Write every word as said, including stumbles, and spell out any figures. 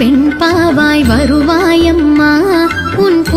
பெண் பாவாய் வருவாயம்மா உன்